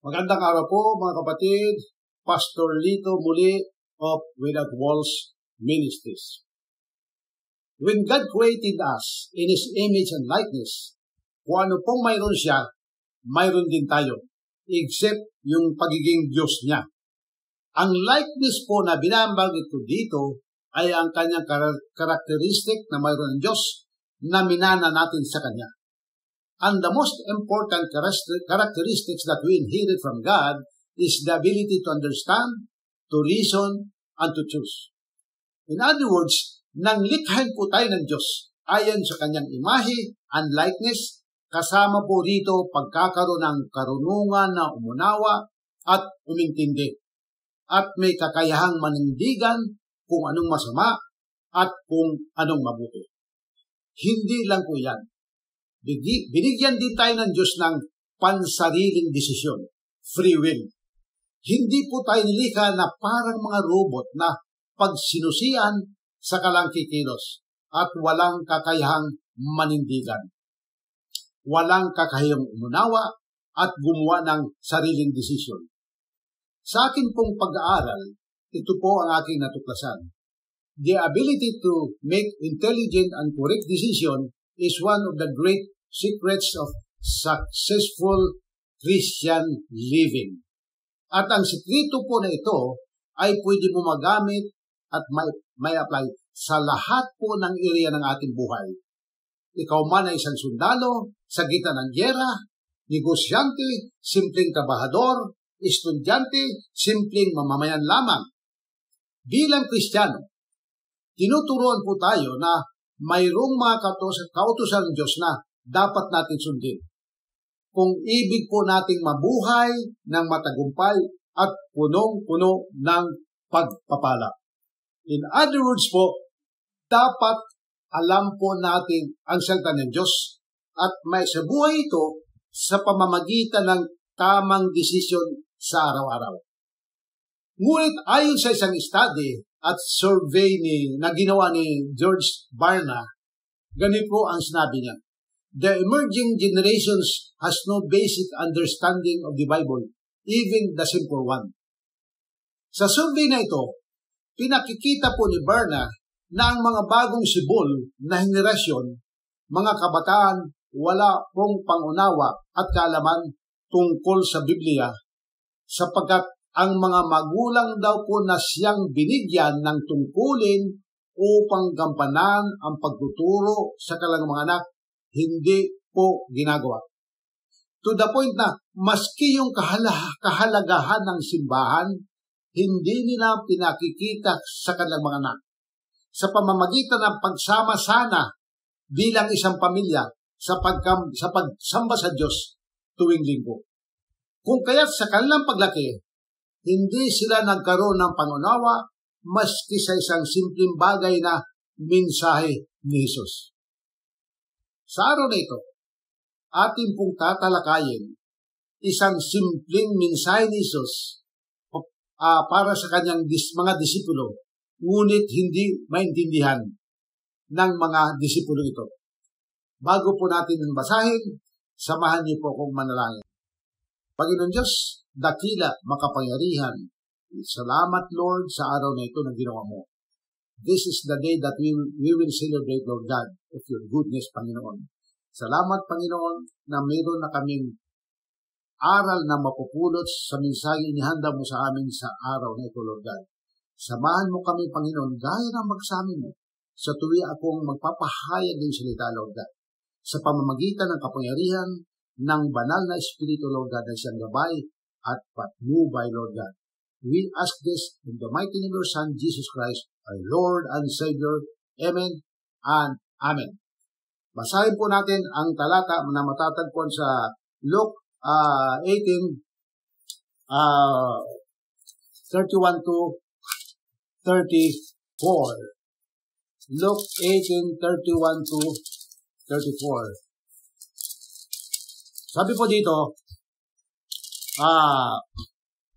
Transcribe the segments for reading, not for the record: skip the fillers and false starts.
Magandang araw po mga kapatid, Pastor Lito muli of Without Walls Ministries. When God created us in His image and likeness, kung ano pong mayroon siya, mayroon din tayo, except yung pagiging Diyos niya. Ang likeness po na binabanggit ko dito ay ang kanyang karakteristik na mayroon ng Diyos na minana natin sa kanya. And the most important characteristics that we inherit from God is the ability to understand, to reason, and to choose. In other words, nang likhain po tayo ng Diyos ayon sa kanyang imahe and likeness, kasama po rito pagkakaroon ng karunungan na umunawa at umintindi, at may kakayahang manindigan kung anong masama at kung anong mabuti. Hindi lang po yan. Binigyan din tayo ng Diyos ng pansariling desisyon, free will. Hindi po tayo nilikha na parang mga robot na pagsinusian sa kalangkikilos at walang kakayahang manindigan. Walang kakayahang umunawa at gumawa ng sariling desisyon. Sa akin pong pag-aaral, ito po ang aking natuklasan. The ability to make intelligent and correct decision is one of the great secrets of successful Christian living. At ang sekreto po na ito ay pwede mo magamit at may apply sa lahat po ng area ng ating buhay. Ikaw man ay isang sundalo, sa gitna ng gyera, negosyante, simpleng trabahador, estudyante, simpleng mamamayan lamang. Bilang Kristiyano, tinuturuan po tayo na mayroong mga kautusan ng Diyos na dapat natin sundin. Kung ibig po nating mabuhay ng matagumpay at punong-puno ng pagpapala. In other words po, dapat alam po natin ang salita ng Diyos at may sa buhay ito sa pamamagitan ng tamang desisyon sa araw-araw. Ngunit ayon sa isang study at survey na ginawa ni George Barna, ganito po ang sinabi niya. The emerging generations has no basic understanding of the Bible, even the simple one. Sa survey na ito, pinakikita po ni Barna na ang mga bagong sibol na henerasyon, mga kabataan, wala pong pangunawa at kaalaman tungkol sa Biblia sapagkat ang mga magulang daw po na siyang binigyan ng tungkulin upang gampanan ang pagtuturo sa kanilang mga anak, hindi po ginagawa. To the point na maski yung kahalagahan ng simbahan, hindi nila pinakikita sa kanilang mga anak. Sa pamamagitan ng pagsama sana bilang isang pamilya sa pagsamba sa Diyos tuwing linggo. Kung kaya't sa kanilang paglaki, hindi sila nagkaroon ng pangunawa maski sa isang simpleng bagay na mensahe ni Jesus. Sa araw na ito, atin pong tatalakayin isang simpleng mensahe ni Jesus para sa kanyang mga disipulo, ngunit hindi maintindihan ng mga disipulo ito. Bago po natin basahin, samahan niyo po akong manalangin. Panginoon Diyos, dakila, makapangyarihan. Salamat, Lord, sa araw na ito na ginawa mo. This is the day that we will celebrate, Lord God, of your goodness, Panginoon. Salamat, Panginoon, na mayroon na kaming aral na mapupulot sa mensahe inihanda mo sa amin sa araw na ito, Lord God. Samahan mo kami, Panginoon, gaya ng magsabi mo sa tuwi akong magpapahayag ng salita, Lord God, sa pamamagitan ng kapangyarihan ng banal na Espiritu, Lord God, na siyang gabay at patnubay, Lord God. We ask this in the mighty name of your Son, Jesus Christ, our Lord and Savior. Amen and Amen. Basahin po natin ang talata na matatagpuan sa Luke 18:31 to 34. Luke 18:31 to 34. Sabi po dito,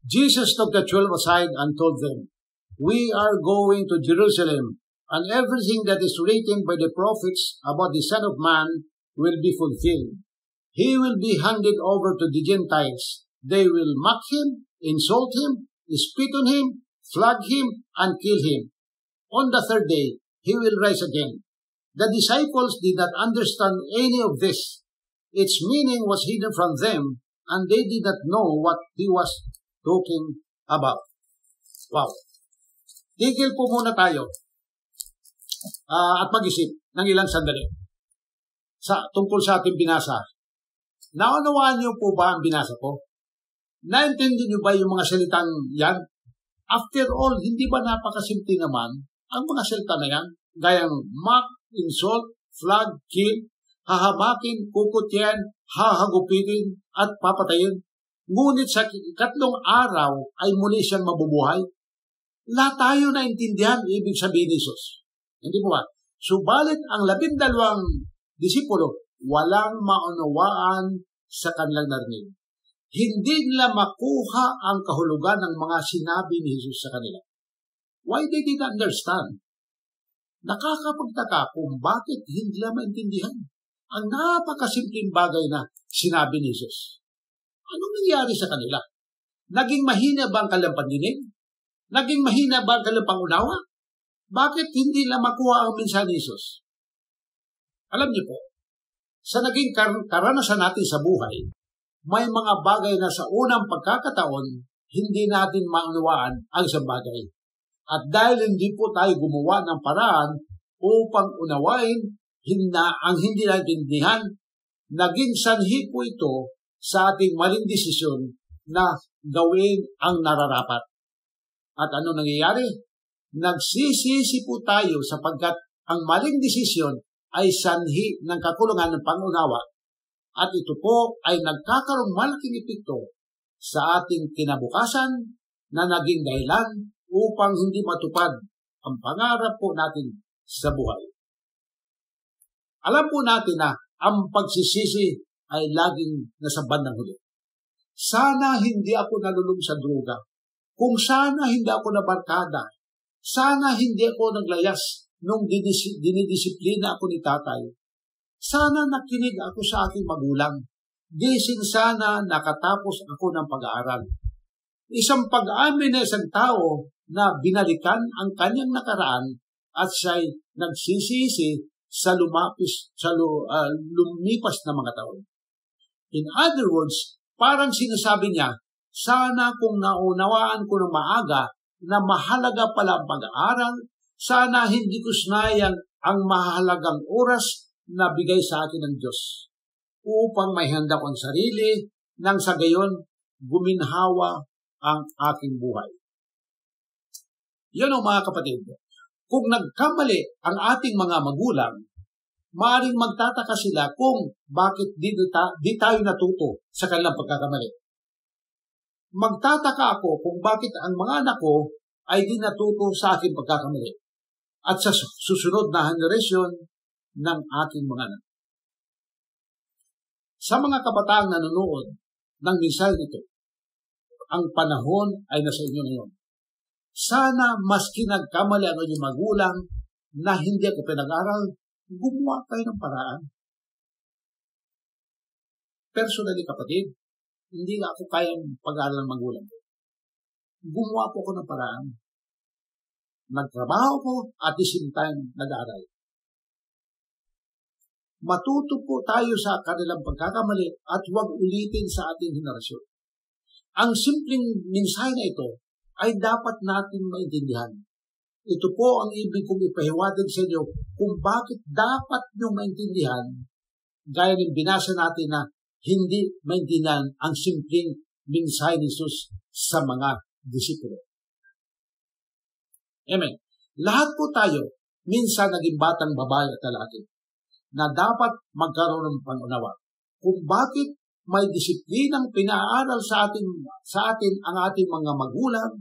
Jesus took the 12 aside and told them, "We are going to Jerusalem, and everything that is written by the prophets about the Son of Man will be fulfilled. He will be handed over to the Gentiles, They will mock him, insult him, spit on him, flog him, and kill him. On the third day, he will rise again. The disciples did not understand any of this. Its meaning was hidden from them, and they did not know what he was talking about. Wow. Tigil po muna tayo at mag-isip ng ilang sandali tungkol sa ating binasa. Naunawaan niyo po ba ang binasa ko? Naintindi niyo ba yung mga salitang yan? After all, hindi ba napakasimple naman ang mga salita na yan? Gayang mock, insult, flag, kill, hahamakin, kukutyan, hahagupitin, at papatayin. Ngunit sa ikatlong araw ay muli siyang mabubuhay. Lahat tayo naintindihan ibig sabihin ni Jesus. Hindi mo ba? Subalit ang 12 disipulo walang maunawaan sa kanilang narinig. Hindi nila makuha ang kahulugan ng mga sinabi ni Jesus sa kanila. Why they didn't understand? Nakakapagtaka kung bakit hindi nila maintindihan ang napakasimpleng bagay na sinabi ni Jesus. Anong nangyari sa kanila? Naging mahina ba ang kanilang pandinig? Naging mahina ba ang kanilang pangunawa? Bakit hindi nila makuha ang mensahe ni Jesus? Alam niyo po, sa naging karanasan natin sa buhay, may mga bagay na sa unang pagkakataon, hindi natin maunawaan ang isang bagay. At dahil hindi po tayo gumawa ng paraan upang unawain ang hindi naintindihan, naging sanhi po ito sa ating maling desisyon na gawin ang nararapat. At ano nangyayari? Nagsisisi po tayo sapagkat ang maling desisyon ay sanhi ng kakulangan ng pangunawa at ito po ay nagkakaroong malaking epekto sa ating kinabukasan na naging dahilan upang hindi matupad ang pangarap po natin sa buhay. Alam po natin na ang pagsisisi ay laging nasa bandang huli. Sana hindi ako nalulung sa droga. Kung sana hindi ako nabarkada. Sana hindi ako naglayas nung dinidisiplina ako ni tatay. Sana nakinig ako sa aking magulang. Gising sana nakatapos ako ng pag-aaral. Isang pag-aamin na isang tao na binalikan ang kanyang nakaraan at siya'y nagsisisi sa lumipas na mga taon. In other words, parang sinasabi niya, sana kung naunawaan ko ng maaga na mahalaga pala ang pag-aaral, sana hindi ko sinayang ang mahalagang oras na bigay sa akin ng Diyos upang may handa ko ang sarili nang sa gayon guminhawa ang aking buhay. Yun ang mga kapatid. Kung nagkamali ang ating mga magulang, maaaring magtataka sila kung bakit di tayo natuto sa kanilang pagkakamali. Magtataka ako kung bakit ang mga anak ko ay di natuto sa aking pagkakamali at sa susunod na henerasyon ng aking mga anak. Sa mga kabataang nanonood ng misal nito, ang panahon ay nasa inyo ngayon. Sana maski nagkamali ang inyong magulang na hindi ako pinag-aral, gumawa tayo ng paraan. Personally, kapatid, hindi na ako kayang pag-aaral ng magulang. Gumawa po ako ng paraan. Nagtrabaho ko at the same time nag-aaral. Matuto po tayo sa kanilang pagkakamali at huwag ulitin sa ating henerasyon. Ang simpleng mensahe na ito ay dapat natin maintindihan. Ito po ang ibig kong ipahiwatig sa inyo kung bakit dapat nyo maintindihan gaya ng binasa natin na hindi maintindihan ang simpleng mensahe ni Jesus sa mga disipulo. Amen. Lahat po tayo minsan naging batang babae at lalaki na dapat magkaroon ng pangunawa kung bakit may disiplinang pinaaral sa atin ang ating mga magulang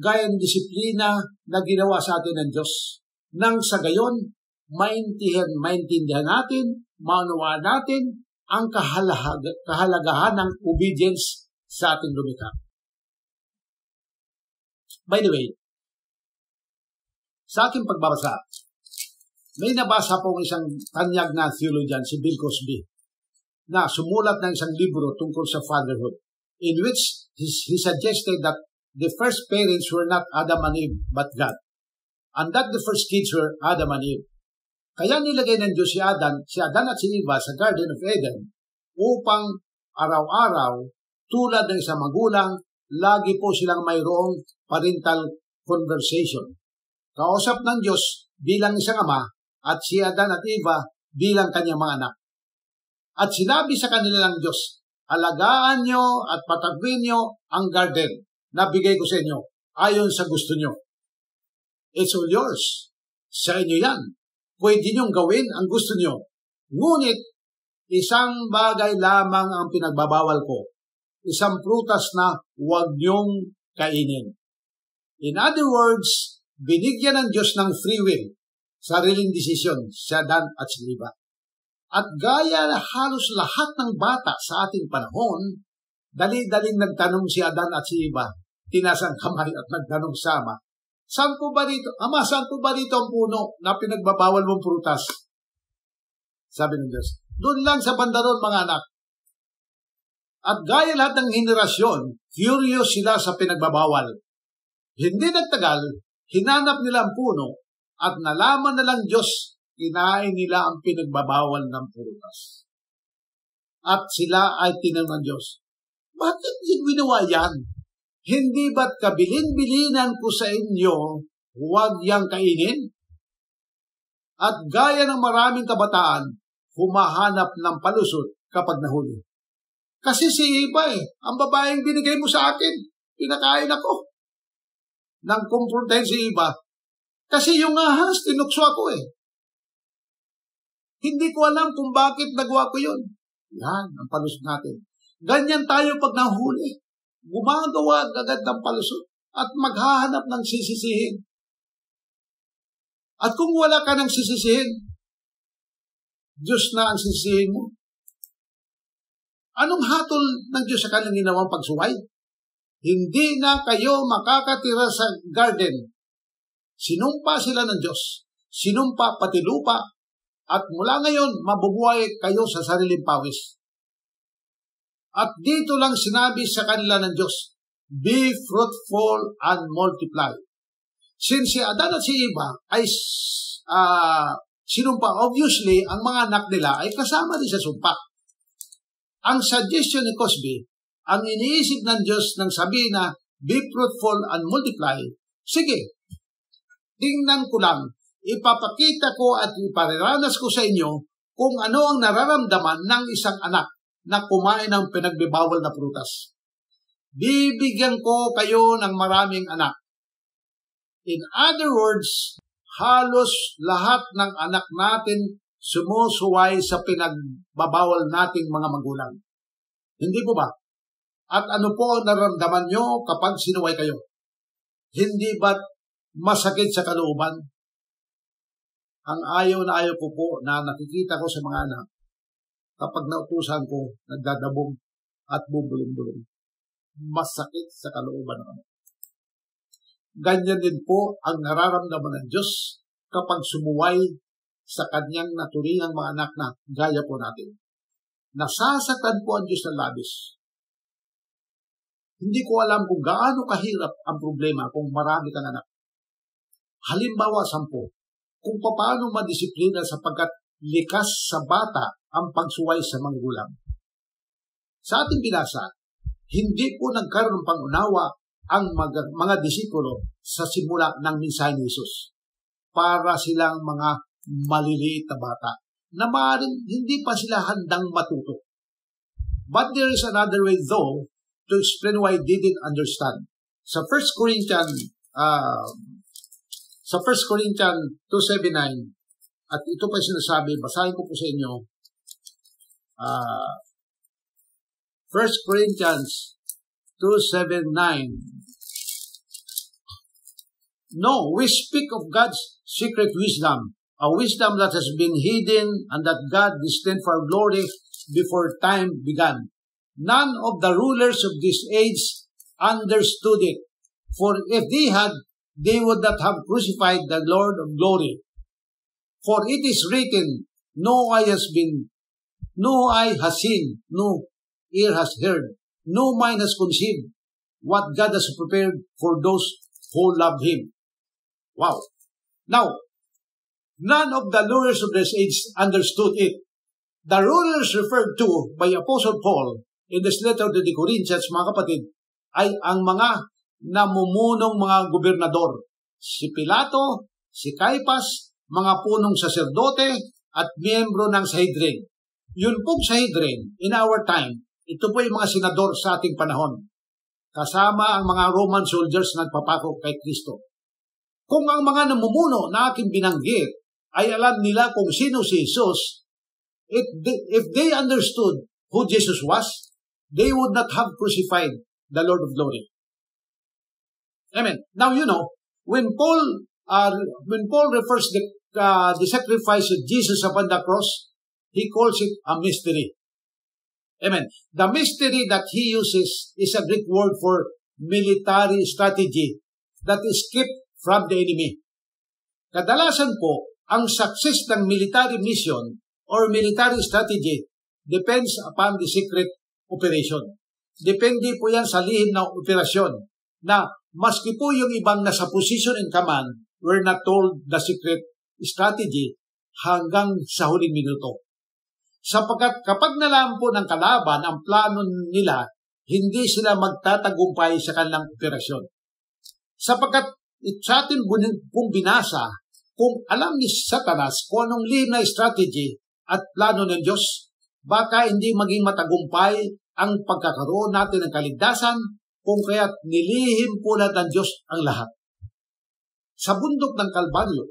gayang disiplina na ginawa sa atin ng Diyos. Nang sa gayon, maintindihan natin, maunawaan natin ang kahalagahan ng obedience sa ating lumikha. By the way, sa ating pagbabasa, may nabasa pong isang tanyag na theologian, si Bill Cosby, na sumulat ng isang libro tungkol sa fatherhood. in which he suggested that the first parents were not Adam and Eve, but God. And that the first kids were Adam and Eve. Kaya nilagay ng Diyos si Adan at si Eva sa Garden of Eden upang araw-araw, tulad ng isang magulang, lagi po silang mayroong parental conversation. Kausap ng Diyos bilang isang ama at si Adan at Eva bilang kanyang mga anak. At sinabi sa kanila ng Diyos, alagaan nyo at patagwin nyo ang garden na bigay ko sa inyo ayon sa gusto nyo. It's all yours. Sa inyo yan. Pwede nyong gawin ang gusto nyo. Ngunit, isang bagay lamang ang pinagbabawal ko. Isang prutas na huwag nyong kainin. In other words, binigyan ng Diyos ng free will, sariling desisyon, si Adan at si Eva. At gaya halos lahat ng bata sa ating panahon, dali-daling nagtanong si Adan at si Eva, tinasang kamay at nagtanong sa Ama, saan po ba dito? Ama, saan po ba dito ang puno na pinagbabawal mong prutas? Sabi ng Diyos, doon lang sa banda ron, mga anak. At gaya lahat ng henerasyon, curious sila sa pinagbabawal. Hindi nagtagal, hinanap nila ang puno at nalaman na lang Diyos, kinain nila ang pinagbabawal ng prutas. At sila ay tinanong ng Diyos, bakit yung ginawa yan? Hindi ba't kabilin-bilinan ko sa inyo, huwag yang kainin? At gaya ng maraming kabataan, humahanap ng palusot kapag nahuli. Kasi si Eva ang babaeng binigay mo sa akin, pinakain ako. Nang kumprontahin si Eva, kasi yung ahas, tinukso ako . Hindi ko alam kung bakit nagawa ko yun. Yan ang palusot natin. Ganyan tayo pag nahuli. Gumagawa agad ng palusot at maghahanap ng sisisihin. At kung wala ka ng sisisihin, Diyos na ang sisisihin mo. Anong hatol ng Diyos sa kanilang ginawang pagsuway? Hindi na kayo makakatira sa garden. Sinumpa sila ng Diyos. Sinumpa pati lupa. At mula ngayon, mabubuhay kayo sa sariling pawis. At dito lang sinabi sa kanila ng Diyos, be fruitful and multiply. Since si Adan at si Eva ay sinumpa, obviously, ang mga anak nila ay kasama rin sa sumpa. Ang suggestion ni Cosby, ang iniisip ng Diyos nang sabihin na, be fruitful and multiply, sige, tingnan ko lang, ipapakita ko at ipariranas ko sa inyo kung ano ang nararamdaman ng isang anak na kumain ng pinagbibawal na prutas. Bibigyan ko kayo ng maraming anak. In other words, halos lahat ng anak natin sumusuway sa pinagbabawal nating mga magulang. Hindi po ba? At ano po nararamdaman nyo kapag sinuway kayo? Hindi ba't masakit sa kalooban? Ang ayaw na ayaw ko po na nakikita ko sa mga anak, kapag nautusan ko, nagdadabog at bubulong-bulong. Masakit sa kalooban naman. Ganyan din po ang nararamdaman ng Diyos kapag sumuway sa kanyang naturingang mga anak na gaya po natin. Nasasaktan po ang Diyos ng labis. Hindi ko alam kung gaano kahirap ang problema kung marami kang anak. Halimbawa, 10. Kung paano madisiplina sapagkat likas sa bata ang pagsuway sa magulang. Sa ating binasa, hindi po nagkaroon ng pangunawa ang mga disipulo sa simula ng mensahe ni Jesus para silang mga maliliit na bata na maaaring hindi pa sila handang matuto. But there is another way though to explain why they didn't understand. Sa 1 Corinthians 2:7-9, at ito pa sinasabi, basahin ko po sa inyo, 1 Corinthians 2:7-9. No, we speak of God's secret wisdom, a wisdom that has been hidden and that God destined for glory before time began. None of the rulers of this age understood it, for if they had, they would not have crucified the Lord of glory. For it is written, no eye has seen, no ear has heard, no mind has conceived what God has prepared for those who love Him. Wow. Now, none of the rulers of this age understood it. The rulers referred to by Apostle Paul in this letter to the Corinthians, mga kapatid, ay ang mga namumunong mga gobernador. Si Pilato, si Caiaphas, mga punong saserdote, at miyembro ng Sanhedrin. Yun pong Sanhedrin, in our time, ito po yung mga senador sa ating panahon. Kasama ang mga Roman soldiers na nagpapako kay Kristo. Kung ang mga namumuno na aking binanggit ay alam nila kung sino si Jesus, if they understood who Jesus was, they would not have crucified the Lord of Glory. Amen. Now, you know, when Paul refers the sacrifice of Jesus upon the cross, he calls it a mystery. Amen. The mystery that he uses is a Greek word for military strategy that is kept from the enemy. Kadalasan po, ang success ng military mission or military strategy depends upon the secret operation. Depende po yan sa lihim na operasyon na maski po yung ibang nasa position in command were not told the secret strategy hanggang sa huling minuto. Sapagkat kapag nalaman po ng kalaban ang plano nila, hindi sila magtatagumpay sa kanilang operasyon. Sapagkat sa atin kung binasa, kung alam ni Satanas kung anong lihim na strategy at plano ng Diyos, baka hindi maging matagumpay ang pagkakaroon natin ng kaligtasan, kung kaya't nilihim po lahat ng Diyos ang lahat. Sa bundok ng Kalbaryo,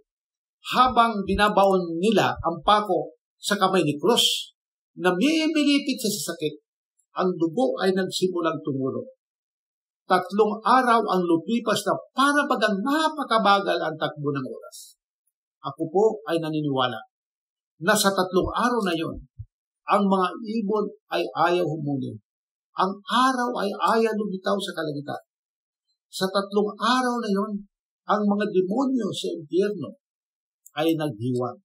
habang binabaon nila ang pako sa kamay ni Cruz, namimilipit siya sa sakit, ang dugo ay nagsimulang tumulo. 3 araw ang lumipas na para bagang napakabagal ang takbo ng oras. Ako po ay naniniwala na sa 3 araw na yon, ang mga ibon ay ayaw humuli. Ang araw ay ayaw lumitaw sa kalangitan. Sa 3 araw na yon, ang mga demonyo sa impyerno ay naghiwag.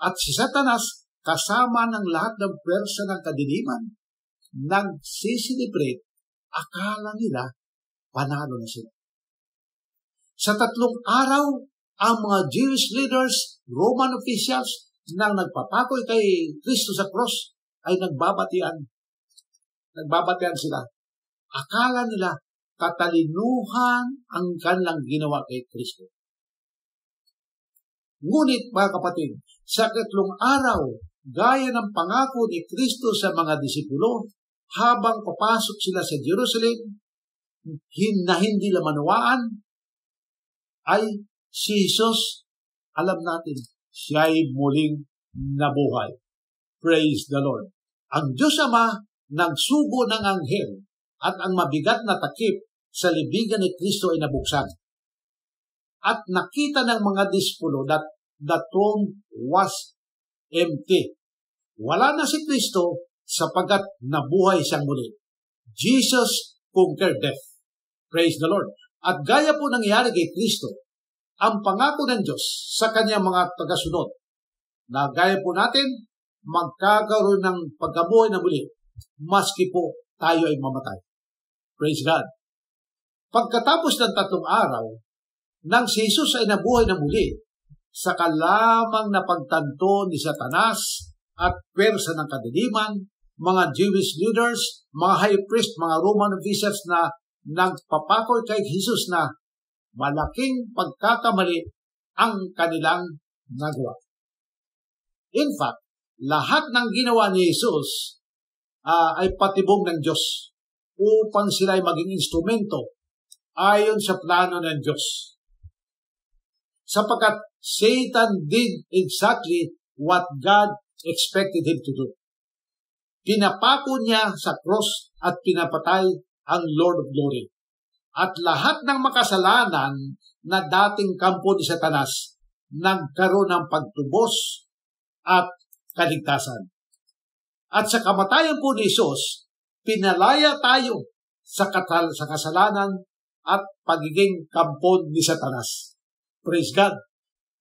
At si Satanas, kasama ng lahat ng pwersa ng kadiliman, nagsisilibrate, akala nila, panalo na sila. Sa 3 araw, ang mga Jewish leaders, Roman officials, nang nagpapatoy kay Kristo sa cross, ay nagbabatian. Nagbabatian sila. Akala nila, katalinuhan ang kanilang ginawa kay Kristo. Ngunit, mga kapatid, sa 3 araw, gaya ng pangako ni Kristo sa mga disipulo, habang papasok sila sa Jerusalem, na hindi lamanawaan, ay si Jesus, alam natin, siya ay muling nabuhay. Praise the Lord. Ang Diyos Ama nagsugo ng anghel at ang mabigat na takip sa libigan ni Kristo ay nabuksan. At nakita ng mga disipulo that the tomb was empty. Wala na si Kristo sapagat nabuhay siyang muli. Jesus conquered death. Praise the Lord. At gaya po nangyari kay Kristo, ang pangako ng Diyos sa kanyang mga tagasunod na gaya po natin, magkakaroon ng pagkabuhay na muli, maski po tayo ay mamatay. Praise God. Pagkatapos ng 3 araw, nang si Jesus ay nabuhay na muli, saka lamang napagtanto ni Satanas at pwersa ng kadiliman, mga Jewish leaders, mga high priest, mga Roman officials na nagpapakoy kay Jesus na malaking pagkakamali ang kanilang nagawa. In fact, lahat ng ginawa ni Jesus ay patibong ng Diyos upang sila ay maging instrumento ayon sa plano ng Diyos. Sapagkat Satan did exactly what God expected him to do. Pinapako niya sa cross at pinapatay ang Lord of Glory. At lahat ng makasalanan na dating kampo ni Satanas nagkaroon ng pagtubos at kaligtasan. At sa kamatayan po ni Jesus, pinalaya tayo sa kasalanan at pagiging kampo ni Satanas. Praise God.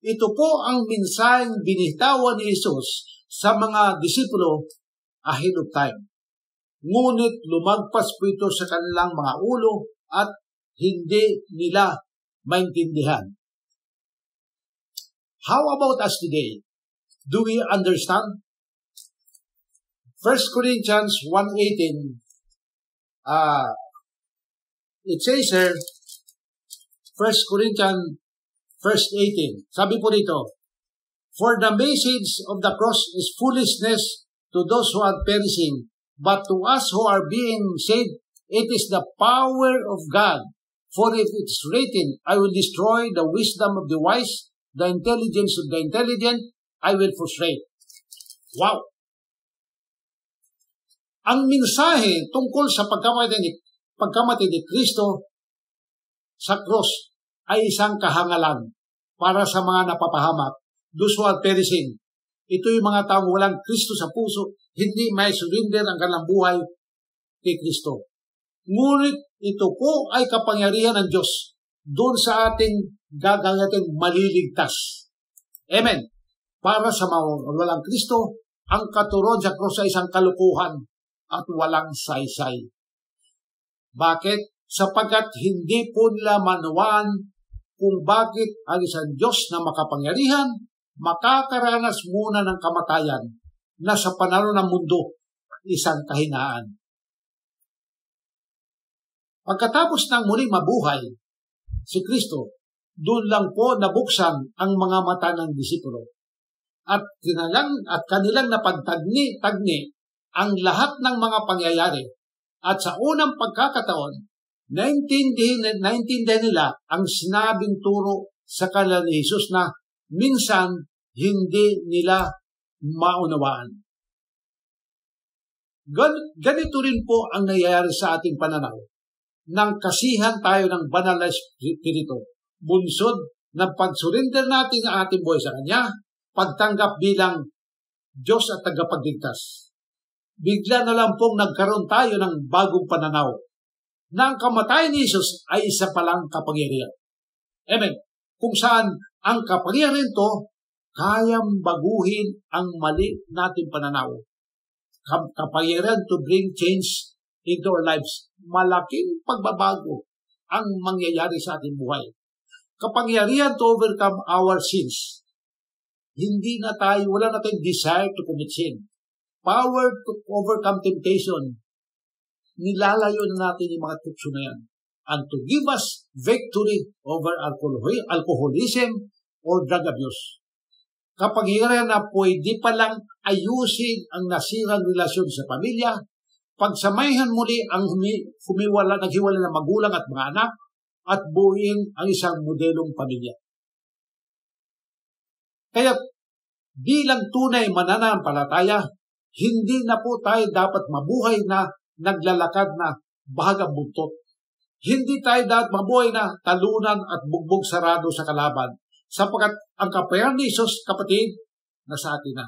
Ito po ang minsaheng binitawan ni Jesus sa mga disipulo ahead of time. Ngunit lumagpas po ito sa kanilang mga ulo at hindi nila maintindihan. How about us today? Do we understand? 1 Corinthians 1:18, it says here, 1 Corinthians 1:18, sabi po dito, for the message of the cross is foolishness to those who are perishing, but to us who are being saved, it is the power of God. For if it's written, I will destroy the wisdom of the wise, the intelligence of the intelligent, I will frustrate. Wow! Ang mensahe tungkol sa pagkamatay ni Kristo sa cross ay isang kahangalan para sa mga napapahamak, those who are perishing. Ito yung mga taong walang Kristo sa puso, hindi may surrender ang kanilang buhay kay Kristo. Ngunit ito po ay kapangyarihan ng Diyos doon sa ating gagawin maliligtas. Amen. Para sa mga walang Kristo, ang katuron sa cross ay isang kalukuhan at walang saysay. Bakit? Sapagkat hindi po nila manuan kung bakit ang isang Diyos na makapangyarihan makakaranas muna ng kamatayan na sa panahon ng mundo isang kahinaan. Pagkatapos ng muli mabuhay si Kristo, doon lang po nabuksan ang mga mata ng disipulo at kanilang napagtagni-tagni ang lahat ng mga pangyayari. At sa unang pagkakataon, naintindihan nila ang sinabing turo sa kanila ni Jesus na minsan hindi nila maunawaan. Ganito rin po ang nangyayari sa ating pananaw nang kasihan tayo ng banal na Espiritu, bunsod ng pag-surrender natin ang ating buhay sa Kanya, pagtanggap bilang Diyos at tagapagligtas. Bigla na lang pong nagkaroon tayo ng bagong pananaw na ang kamatayan ni Jesus ay isa palang kapangyarihan. Amen. Kung saan ang kapangyarihan to, kayang baguhin ang mali nating pananaw. Kapangyarihan to bring change into our lives. Malaking pagbabago ang mangyayari sa ating buhay. Kapangyarihan to overcome our sins. Wala na tayong desire to commit sin. Power to overcome temptation. Nilalayo na natin yung mga tukso na yan. And to give us victory over alcoholism or drug abuse. Kapangyarihan na pwede palang ayusin ang nasirang relasyon sa pamilya, pagsamahan muli ang naghiwalay na magulang at mga anak, at buuin ang isang modelong pamilya. Kaya bilang tunay mananampalataya, hindi na po tayo dapat mabuhay na naglalakad na bahagang buntot. Hindi tayo dapat mabuhay na talunan at bugbog sarado sa kalaban. Sapagkat ang kapangyarihan ni Jesus, kapatid, nasa atin na.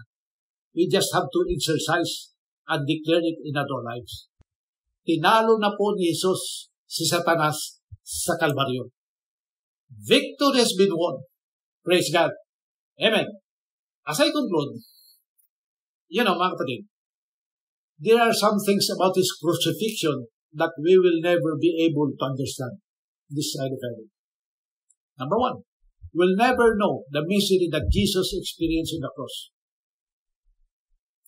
We just have to exercise and declare it in our lives. Tinalo na po ni Jesus si Satanas sa Kalbaryo. Victory has been won. Praise God. Amen. As I conclude, mga kapatid, there are some things about His crucifixion that we will never be able to understand this side of heaven. Number one, we'll never know the misery that Jesus experienced on the cross.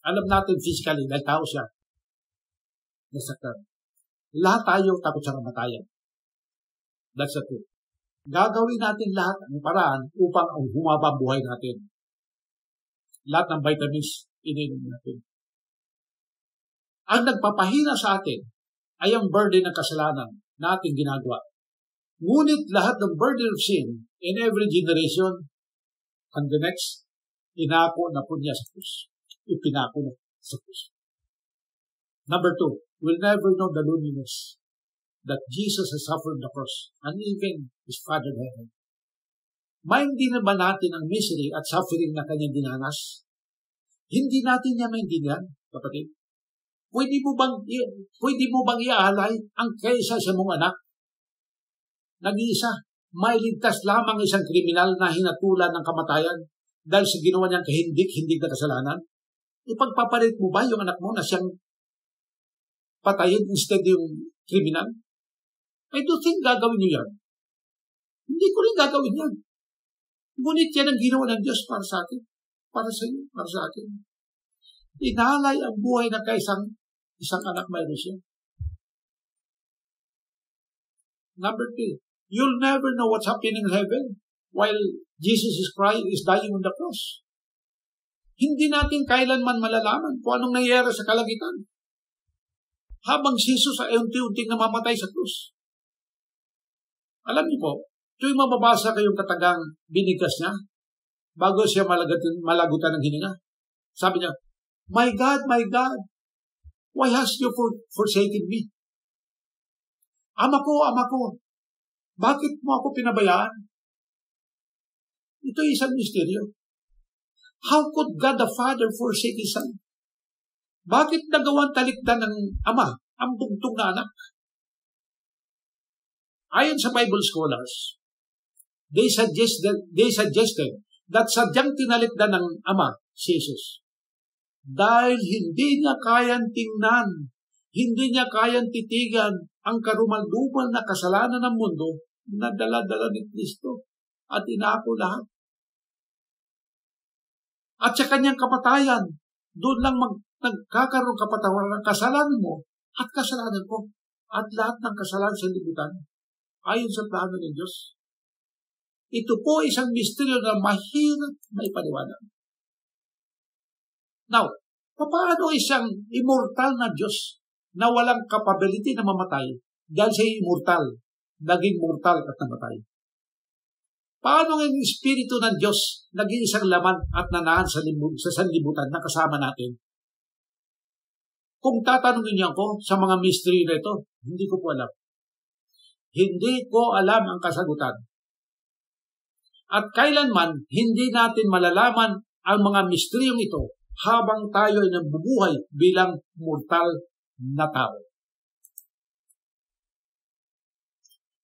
Alam natin physically, dahil tao siya. Nasaktan. Lahat tayo takot sa kamatayan. That's the truth. Gagawin natin lahat ang paraan upang humaba ang buhay natin. Lahat ng vitamins, ininom natin. Ang nagpapahina sa atin ay ang burden ng kasalanan na ating ginagawa. Ngunit lahat ng burden of sin in every generation and the next, inako na po niya sa krus. Ipinako na sa krus. Number two, we'll never know the loneliness that Jesus has suffered on the cross and even His Father in heaven. Maintindihan ba natin ang misery at suffering na kanyang dinanas? Hindi natin niya maintindihan, kapatid. Pwede mo bang iaalay ang kaysa sa mong anak? Nag-iisa, may ligtas lamang isang kriminal na hinatulan ng kamatayan dahil sa ginawa niyang kahindig-hindig na kasalanan. Ipagpapalit mo ba yung anak mo na siyang patayin instead yung kriminal? I don't think gagawin niyo yan. Hindi ko rin gagawin yan. Ngunit yan ang ginawa ng Diyos para sa atin, para sa iyo, para sa atin. Inahalay ang buhay ng isang anak mayroon siya. Number 3, you'll never know what's happening in heaven while Jesus is crying, is dying on the cross. Hindi natin kailanman malalaman kung anong nangyayari sa kalangitan habang si Jesus ay unti-unting namamatay sa krus. Alam niyo po, tuwing mababasa kayong katagang binigas niya, bago siya malagutan ng hininga, sabi niya, "My God, my God, why hast you forsaken me? Ama ko, ama ko, bakit mo ako pinabayaan?" Ito ay isang misteryo. How could God the Father forsake His Son? Bakit nagawang talikdan ng ama ang bugtong na anak? Ayon sa Bible scholars, they suggested that sadyang tinalikdan ng ama si Jesus dahil hindi niya kayang tingnan, hindi niya kayang titigan ang karumaldumal na kasalanan ng mundo na dala-dala ni Kristo at inaako lahat. At sa kanyang kapatayan, doon lang nagkakaroon kapatawaran ng kasalanan mo at kasalanan ko at lahat ng kasalanan sa libutan ayon sa plano ng Diyos. Ito po isang misteryo na mahirap maipaliwanag. Now, paano isang immortal na Diyos na walang capability na mamatay dahil siya immortal, naging mortal at namatay? Paano ang Espiritu ng Diyos naging isang laman at nanahan sa sanlibutan na kasama natin? Kung tatanungin niyo ako sa mga mystery na ito, hindi ko po alam. Hindi ko alam ang kasagutan. At kailanman, hindi natin malalaman ang mga misteryong ito habang tayo ay nabubuhay bilang mortal na tao.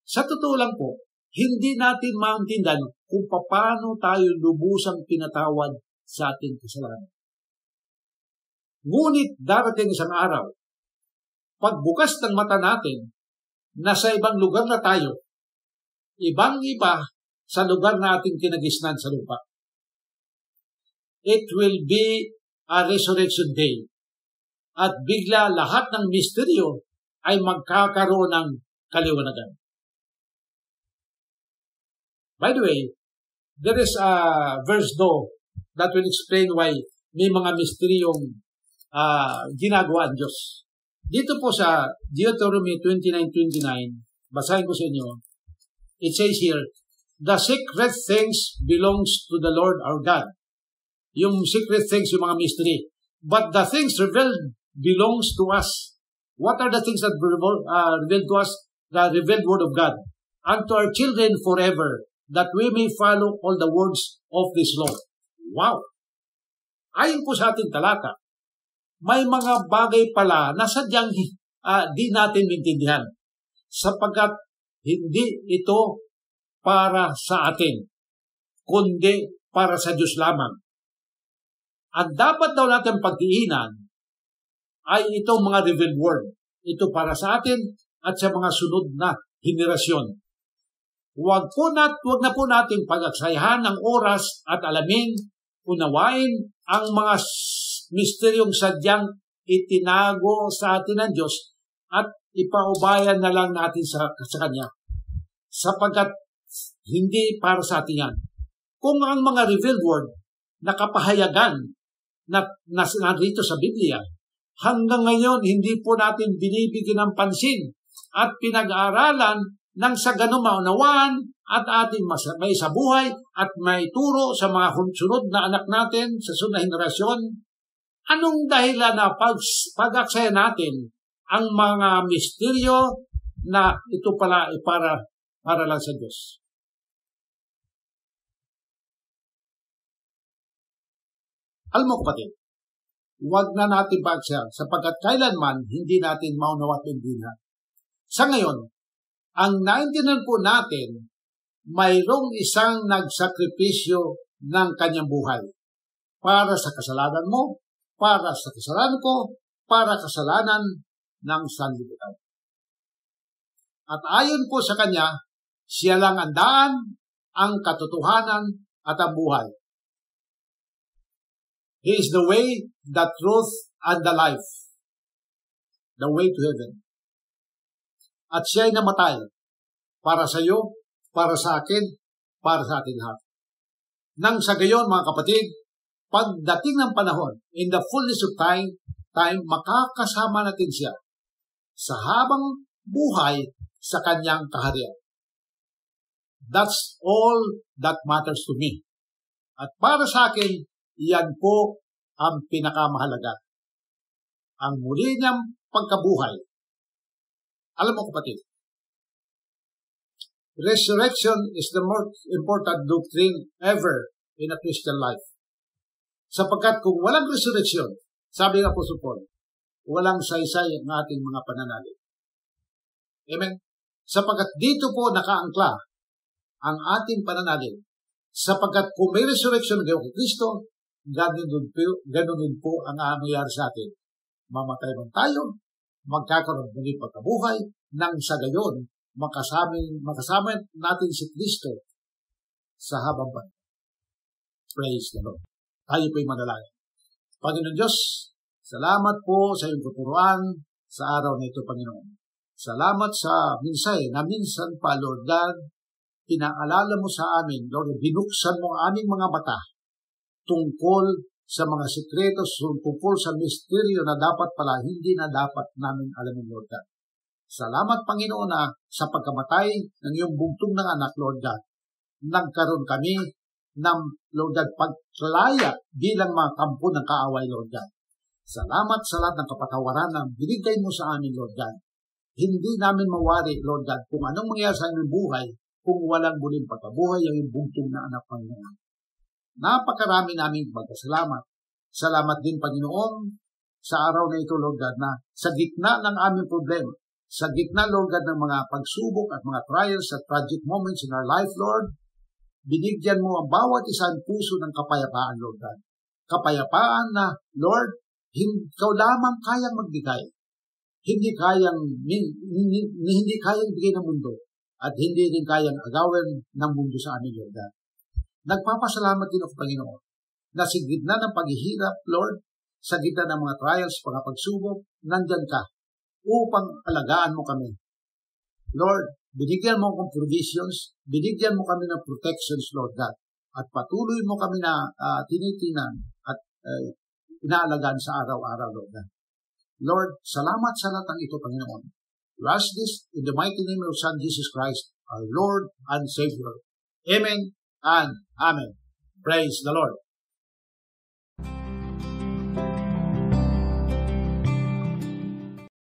Sa totoo lang po, hindi natin maintindihan kung paano tayo lubusang pinatawad sa ating kasalanan. Ngunit darating isang araw, pagbukas ng mata natin, nasa ibang lugar na tayo, ibang-iba sa lugar na ating kinagisnan sa lupa. It will be a resurrection day. At bigla lahat ng misteryo ay magkakaroon ng kaliwanagan. By the way, there is a verse though that will explain why may mga misteryong ginagawa ng Diyos. Dito po sa Deuteronomy 29:29, basahin ko sa inyo. It says here, "The secret things belongs to the Lord our God." Yung secret things, yung mga mystery. "But the things revealed belongs to us." What are the things that revealed to us? The revealed word of God. "Unto our children forever, that we may follow all the words of this law." Wow! Ayon po sa ating talata, may mga bagay pala na sadyang di natin maintindihan sapagkat hindi ito para sa atin, kundi para sa Diyos lamang. At dapat daw natin pagtiinan ay itong mga revealed word. Ito para sa atin at sa mga sunod na henerasyon. Huwag na po natin pag-aksayahan ng oras at alamin, unawain ang mga misteryong sadyang itinago sa atin ng Diyos at ipaubayan na lang natin sa Kanya. Sapagkat hindi para sa atin yan. Kung ang mga revealed word na kapahayagan na narito sa Biblia, hanggang ngayon hindi po natin binibigyan ng pansin at pinag-aaralan nang sa ganun maunawaan at ating may sabuhay at may turo sa mga sunod na anak natin sa sunod na henerasyon, anong dahilan na pag-aksaya natin ang mga misteryo na ito pala ay para lang sa Diyos? Alam mo kapatid, huwag na natin pag-aksaya sapagkat kailanman hindi natin maunawat ang dina. Sa ngayon, ang naintindihan po natin, mayroong isang nagsakripisyo ng kanyang buhay. Para sa kasalanan mo, para sa kasalanan ko, para kasalanan ng sanlibutan. At ayon po sa kanya, siya lang ang daan, ang katotohanan at ang buhay. He is the way, the truth, and the life. The way to heaven. At siya ay namatay para sa iyo, para sa akin, para sa ating lahat. Nang sa gayon, mga kapatid, pagdating ng panahon, in the fullness of time, makakasama natin siya sa habang buhay sa kanyang kaharian. That's all that matters to me. At para sa akin, iyan po ang pinakamahalaga. Ang muli niyang pagkabuhay. Alam mo kapatid, resurrection is the most important doctrine ever in a Christian life. Sapagkat kung walang resurrection, sabi ng Apostol Paul, walang saysay ng ating mga pananalig. Amen? Sapagkat dito po nakaangkla ang ating pananalig. Sapagkat kung may resurrection ng Kristo, ganun din po ang nangyayari sa atin. Mamatay man tayo, magkakaroon ng pagkabuhay, nang sa gayon, makasama natin si Kristo sa habang buhay. Praise the Lord. Tayo po'y manalangin. Panginoon Diyos, salamat po sa iyong tuturuan sa araw na ito, Panginoon. Salamat sa minsay na minsan pa, Lord God, pinaalala mo sa amin, Lord, binuksan mo ang aming mga mata tungkol sa mga sekreto, tungkol sa misteryo na dapat pala, hindi na dapat namin alamin, Lord God. Salamat, Panginoon, na sa pagkamatay ng iyong bugtong ng anak, Lord God, nagkaroon kami ng, Lord God, pagkalaya bilang mga kampo ng kaaway, Lord God. Salamat sa lahat ng kapatawaran na binigay mo sa amin, Lord God. Hindi namin mawari, Lord God, kung anong mangyayari sa aming buhay kung walang muling pagkabuhay ang iyong bugtong na anak, Panginoon. Napakarami namin magpasalamat. Salamat din, Panginoon, sa araw na ito, Lord God, na sa gitna ng aming problema, sa gitna, Lord God, ng mga pagsubok at mga trials at tragic moments in our life, Lord, binigyan mo ang bawat isang puso ng kapayapaan, Lord God. Kapayapaan na, Lord, ikaw lamang kayang magbigay. Hindi kayang bigay ng mundo at hindi rin kayang agawin ng mundo sa amin, Lord God. Nagpapasalamat din ako, Panginoon, na sa gitna ng paghihirap, Lord, sa gitna ng mga trials, mga pagsubok, nandyan ka upang alagaan mo kami. Lord, binigyan mo akong provisions, binigyan mo kami ng protections, Lord God. At patuloy mo kami na tinitinan at inaalagaan sa araw-araw, Lord God. Lord, salamat sa lahat ng ito, Panginoon. We ask this in the mighty name of Son Jesus Christ, our Lord and Savior. Amen and Amen. Praise the Lord.